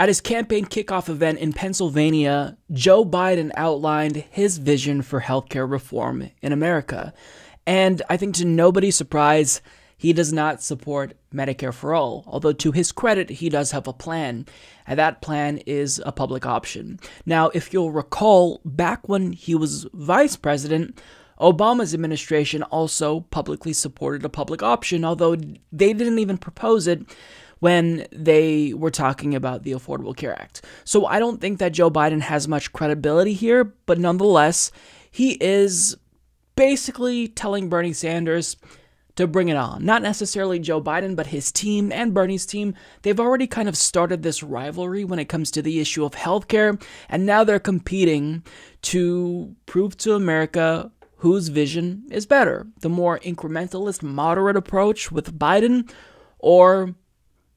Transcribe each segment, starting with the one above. At his campaign kickoff event in Pennsylvania, Joe Biden outlined his vision for healthcare reform in America. And I think to nobody's surprise, he does not support Medicare for All, although to his credit, he does have a plan, and that plan is a public option. Now, if you'll recall, back when he was vice president, Obama's administration also publicly supported a public option, although they didn't even propose it when they were talking about the Affordable Care Act. So I don't think that Joe Biden has much credibility here, but nonetheless, he is basically telling Bernie Sanders to bring it on. Not necessarily Joe Biden, but his team and Bernie's team. They've already kind of started this rivalry when it comes to the issue of healthcare, and now they're competing to prove to America whose vision is better, the more incrementalist, moderate approach with Biden or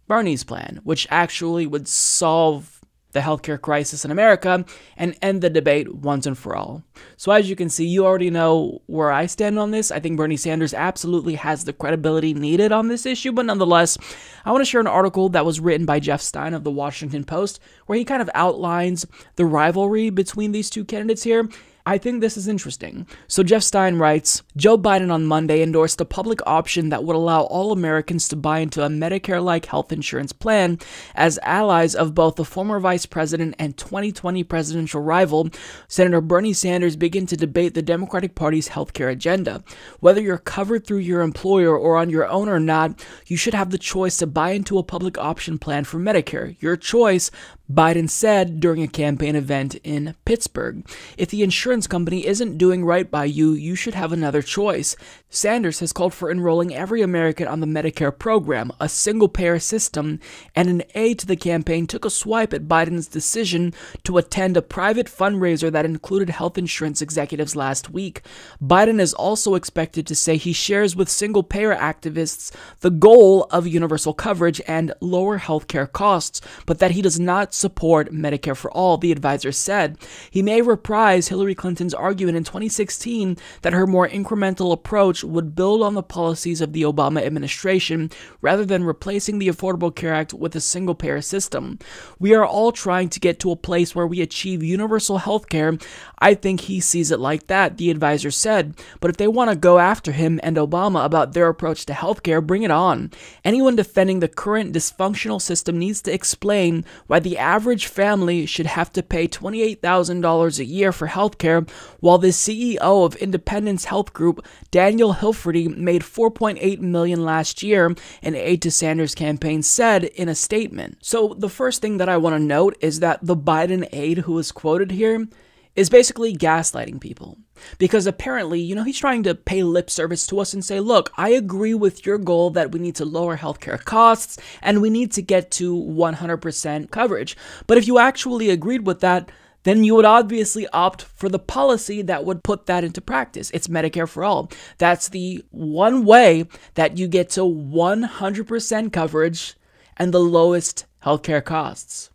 Bernie's plan, which actually would solve the healthcare crisis in America and end the debate once and for all. So as you can see, you already know where I stand on this. I think Bernie Sanders absolutely has the credibility needed on this issue, but nonetheless, I want to share an article that was written by Jeff Stein of the Washington Post, where he kind of outlines the rivalry between these two candidates here. I think this is interesting. So Jeff Stein writes, Joe Biden on Monday endorsed a public option that would allow all Americans to buy into a Medicare-like health insurance plan as allies of both the former vice president and 2020 presidential rival, Senator Bernie Sanders, begin to debate the Democratic Party's healthcare agenda. Whether you're covered through your employer or on your own or not, you should have the choice to buy into a public option plan for Medicare. Your choice, Biden said during a campaign event in Pittsburgh. If the insurance company isn't doing right by you, you should have another choice. Sanders has called for enrolling every American on the Medicare program, a single-payer system, and an aide to the campaign took a swipe at Biden's decision to attend a private fundraiser that included health insurance executives last week. Biden is also expected to say he shares with single-payer activists the goal of universal coverage and lower healthcare costs, but that he does not support Medicare for All, the advisor said. He may reprise Hillary Clinton's argument in 2016 that her more incremental approach would build on the policies of the Obama administration rather than replacing the Affordable Care Act with a single-payer system. We are all trying to get to a place where we achieve universal health care. I think he sees it like that, the advisor said. But if they want to go after him and Obama about their approach to health care, bring it on. Anyone defending the current dysfunctional system needs to explain why the average family should have to pay $28,000 a year for healthcare, while the CEO of Independence Health Group, Daniel Hilferty, made $4.8 million last year, an aide to Sanders' campaign said in a statement. So the first thing that I want to note is that the Biden aide who is quoted here is basically gaslighting people. Because apparently, you know, he's trying to pay lip service to us and say, look, I agree with your goal that we need to lower healthcare costs and we need to get to 100% coverage. But if you actually agreed with that, then you would obviously opt for the policy that would put that into practice. It's Medicare for All. That's the one way that you get to 100% coverage and the lowest healthcare costs.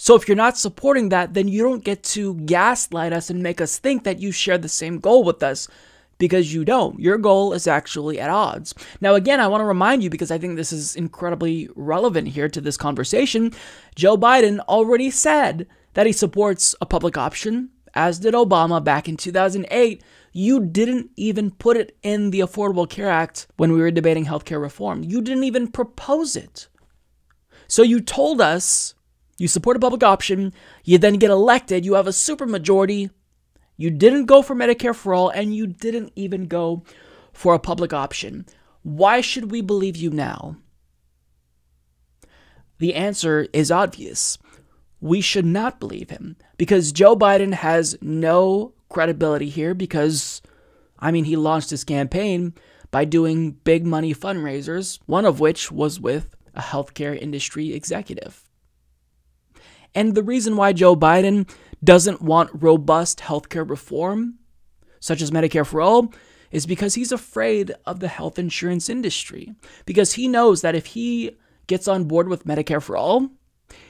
So if you're not supporting that, then you don't get to gaslight us and make us think that you share the same goal with us, because you don't. Your goal is actually at odds. Now, again, I want to remind you, because I think this is incredibly relevant here to this conversation, Joe Biden already said that he supports a public option, as did Obama back in 2008. You didn't even put it in the Affordable Care Act when we were debating healthcare reform. You didn't even propose it. So you told us you support a public option, you then get elected, you have a supermajority, you didn't go for Medicare for All, and you didn't even go for a public option. Why should we believe you now? The answer is obvious. We should not believe him, because Joe Biden has no credibility here, because, I mean, he launched his campaign by doing big money fundraisers, one of which was with a healthcare industry executive. And the reason why Joe Biden doesn't want robust healthcare reform, such as Medicare for All, is because he's afraid of the health insurance industry. Because he knows that if he gets on board with Medicare for All,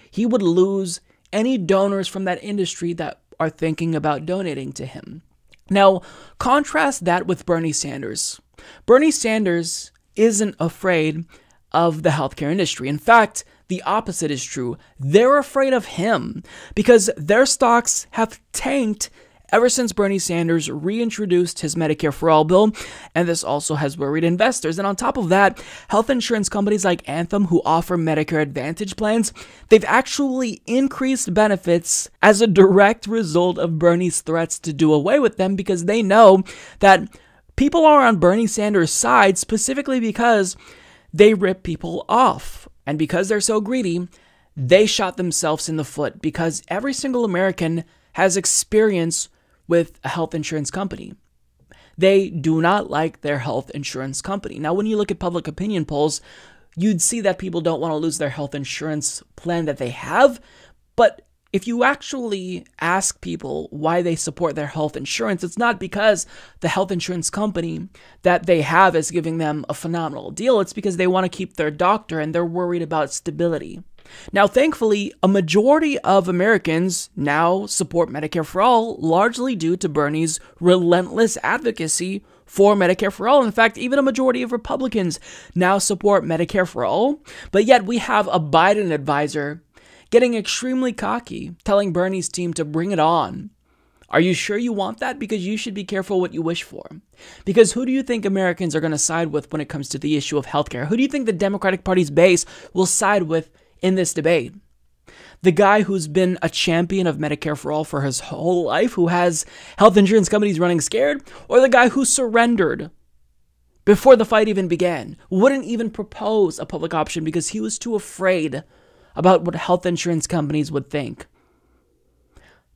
he would lose any donors from that industry that are thinking about donating to him. Now, contrast that with Bernie Sanders. Bernie Sanders isn't afraid of the healthcare industry. In fact, the opposite is true. They're afraid of him because their stocks have tanked ever since Bernie Sanders reintroduced his Medicare for All bill, and this also has worried investors. And on top of that, health insurance companies like Anthem, who offer Medicare Advantage plans, they've actually increased benefits as a direct result of Bernie's threats to do away with them, because they know that people are on Bernie Sanders' side specifically because they rip people off. And because they're so greedy, they shot themselves in the foot, because every single American has experience with a health insurance company. They do not like their health insurance company. Now, when you look at public opinion polls, you'd see that people don't want to lose their health insurance plan that they have. But if you actually ask people why they support their health insurance, it's not because the health insurance company that they have is giving them a phenomenal deal. It's because they want to keep their doctor and they're worried about stability. Now, thankfully, a majority of Americans now support Medicare for All, largely due to Bernie's relentless advocacy for Medicare for All. In fact, even a majority of Republicans now support Medicare for All. But yet we have a Biden advisor getting extremely cocky, telling Bernie's team to bring it on. Are you sure you want that? Because you should be careful what you wish for. Because who do you think Americans are going to side with when it comes to the issue of healthcare? Who do you think the Democratic Party's base will side with in this debate? The guy who's been a champion of Medicare for All for his whole life, who has health insurance companies running scared, or the guy who surrendered before the fight even began, wouldn't even propose a public option because he was too afraid about what health insurance companies would think?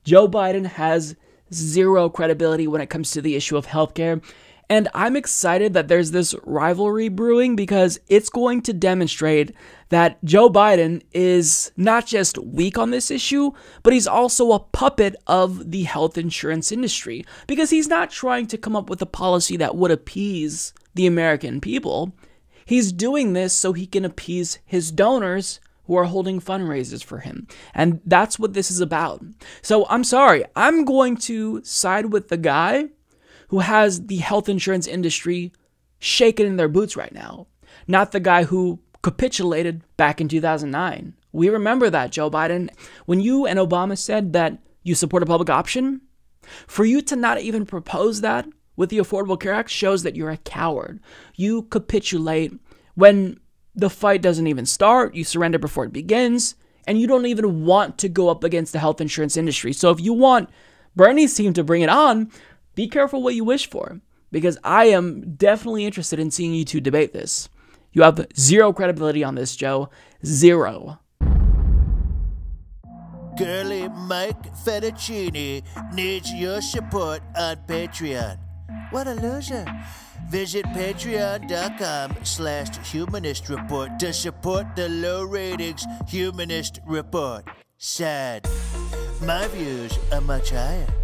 Joe Biden has zero credibility when it comes to the issue of healthcare. And I'm excited that there's this rivalry brewing, because it's going to demonstrate that Joe Biden is not just weak on this issue, but he's also a puppet of the health insurance industry, because he's not trying to come up with a policy that would appease the American people. He's doing this so he can appease his donors who are holding fundraisers for him. And that's what this is about. So I'm sorry, I'm going to side with the guy who has the health insurance industry shaken in their boots right now, not the guy who capitulated back in 2009. We remember that, Joe Biden. When you and Obama said that you support a public option, for you to not even propose that with the Affordable Care Act shows that you're a coward. You capitulate when the fight doesn't even start, you surrender before it begins, and you don't even want to go up against the health insurance industry. So if you want Bernie's team to bring it on, be careful what you wish for, because I am definitely interested in seeing you two debate this. You have zero credibility on this, Joe. Zero. Girly Mike Fettuccini needs your support on Patreon. What a loser. Visit patreon.com/humanistreport to support the low ratings Humanist Report. Sad. My views are much higher.